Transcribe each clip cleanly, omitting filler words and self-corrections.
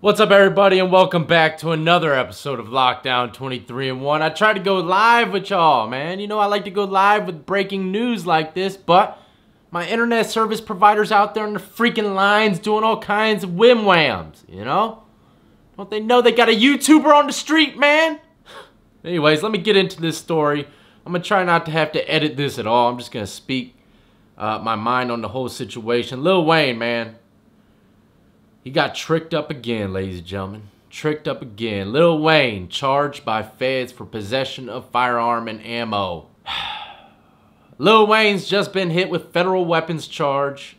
What's up, everybody, and welcome back to another episode of Lockdown 23 and 1. I try to go live with y'all, man. You know I like to go live with breaking news like this, but my internet service providers out there in the freaking lines doing all kinds of whim-whams, you know? Don't they know they got a YouTuber on the street, man? Anyways, let me get into this story. I'm going to try not to have to edit this at all. I'm just going to speak my mind on the whole situation. Lil Wayne, man. He got tricked up again, ladies and gentlemen. Tricked up again. Lil Wayne charged by feds for possession of firearm and ammo. Lil Wayne's just been hit with federal weapons charge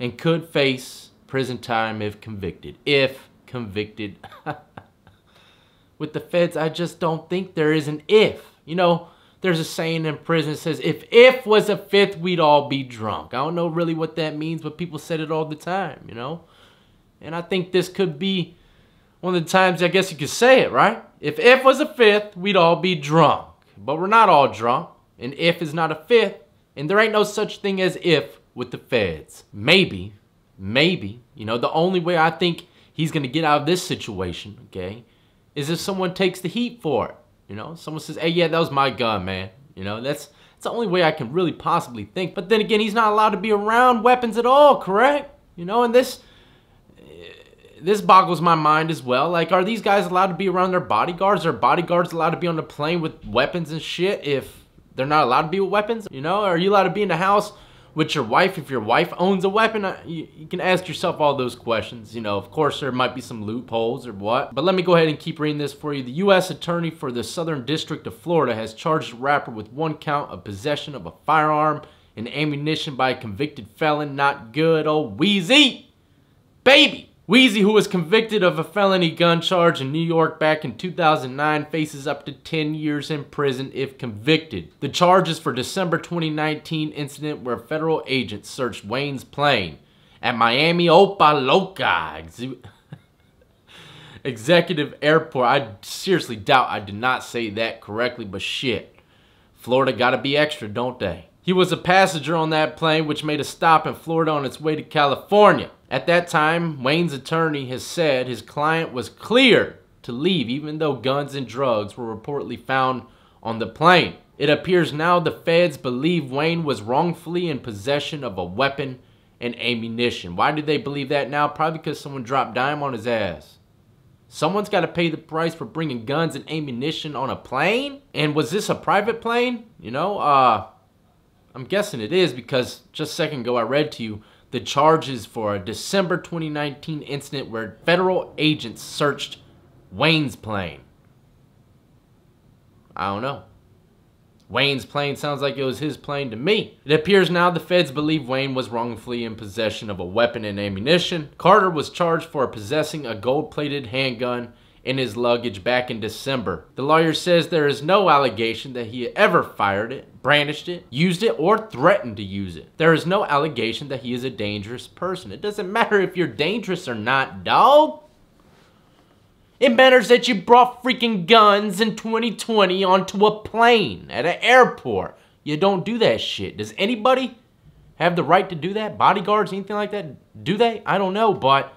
and could face prison time if convicted. If convicted. With the feds, I just don't think there is an if. You know, there's a saying in prison that says, if was a fifth, we'd all be drunk. I don't know really what that means, but people said it all the time, you know? And I think this could be one of the times, I guess you could say it, right? If F was a fifth, we'd all be drunk. But we're not all drunk. And F is not a fifth. And there ain't no such thing as if with the feds. Maybe, you know, the only way I think he's going to get out of this situation, okay, is if someone takes the heat for it. You know, someone says, hey, yeah, that was my gun, man. You know, that's the only way I can really possibly think. But then again, he's not allowed to be around weapons at all, correct? You know, and this boggles my mind as well. Like, are these guys allowed to be around their bodyguards? Are bodyguards allowed to be on the plane with weapons and shit if they're not allowed to be with weapons? You know, are you allowed to be in the house with your wife if your wife owns a weapon? You can ask yourself all those questions. You know, of course, there might be some loopholes or what. But let me go ahead and keep reading this for you. The U.S. Attorney for the Southern District of Florida has charged a rapper with one count of possession of a firearm and ammunition by a convicted felon. Not good, old Weezy. Baby. Weezy, who was convicted of a felony gun charge in New York back in 2009, faces up to 10 years in prison if convicted. The charge is for December 2019 incident where federal agents searched Wayne's plane at Miami Opa-locka Executive Airport. I seriously doubt I did not say that correctly, but shit. Florida gotta be extra, don't they? He was a passenger on that plane, which made a stop in Florida on its way to California. At that time, Wayne's attorney has said his client was clear to leave, even though guns and drugs were reportedly found on the plane. It appears now the feds believe Wayne was wrongfully in possession of a weapon and ammunition. Why do they believe that now? Probably because someone dropped dime on his ass. Someone's got to pay the price for bringing guns and ammunition on a plane? And was this a private plane? You know, I'm guessing it is, because just a second ago I read to you the charges for a December 2019 incident where federal agents searched Wayne's plane. I don't know. Wayne's plane sounds like it was his plane to me. It appears now the feds believe Wayne was wrongfully in possession of a weapon and ammunition. Carter was charged for possessing a gold-plated handgun in his luggage back in December. The lawyer says there is no allegation that he ever fired it, brandished it, used it, or threatened to use it. There is no allegation that he is a dangerous person. It doesn't matter if you're dangerous or not, dog. It matters that you brought freaking guns in 2020 onto a plane at an airport. You don't do that shit. Does anybody have the right to do that? Bodyguards, anything like that? Do they? I don't know, but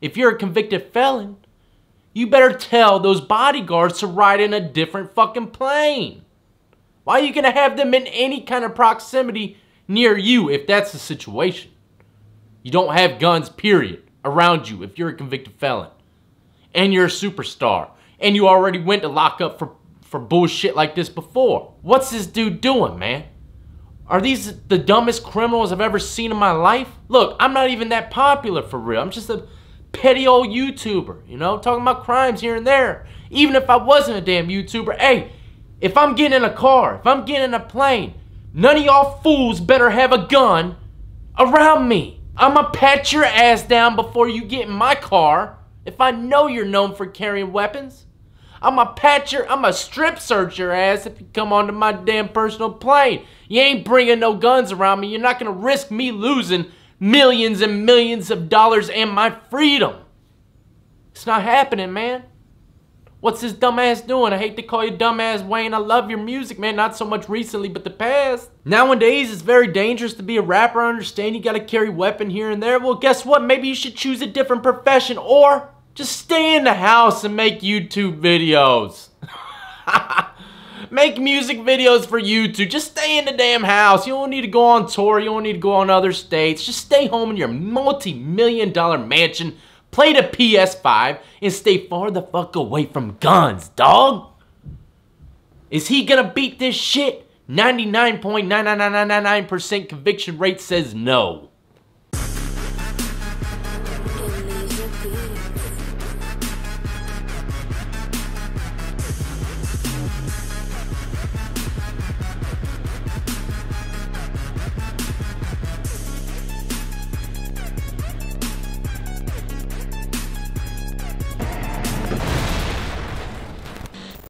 if you're a convicted felon, you better tell those bodyguards to ride in a different fucking plane. Why are you gonna have them in any kind of proximity near you if that's the situation? You don't have guns, period, around you if you're a convicted felon. And you're a superstar. And you already went to lock up for bullshit like this before. What's this dude doing, man? Are these the dumbest criminals I've ever seen in my life? Look, I'm not even that popular for real. I'm just a petty old YouTuber, you know, talking about crimes here and there. Even if I wasn't a damn YouTuber, hey, if I'm getting in a car, if I'm getting in a plane, none of y'all fools better have a gun around me. I'ma pat your ass down before you get in my car. If I know you're known for carrying weapons, I'ma strip search your ass if you come onto my damn personal plane. You ain't bringing no guns around me. You're not gonna risk me losing millions and millions of dollars and my freedom. It's not happening, man. What's this dumbass doing? I hate to call you dumbass, Wayne. I love your music, man. Not so much recently, but the past. Nowadays, it's very dangerous to be a rapper. I understand you gotta carry weapon here and there. Well, guess what? Maybe you should choose a different profession, or Just stay in the house and make YouTube videos. Make music videos for YouTube. Just stay in the damn house. You don't need to go on tour. You don't need to go on other states. Just stay home in your multi-million-dollar mansion, play the PS5, and stay far the fuck away from guns, dog. Is he gonna beat this shit? 99.99999% conviction rate says no.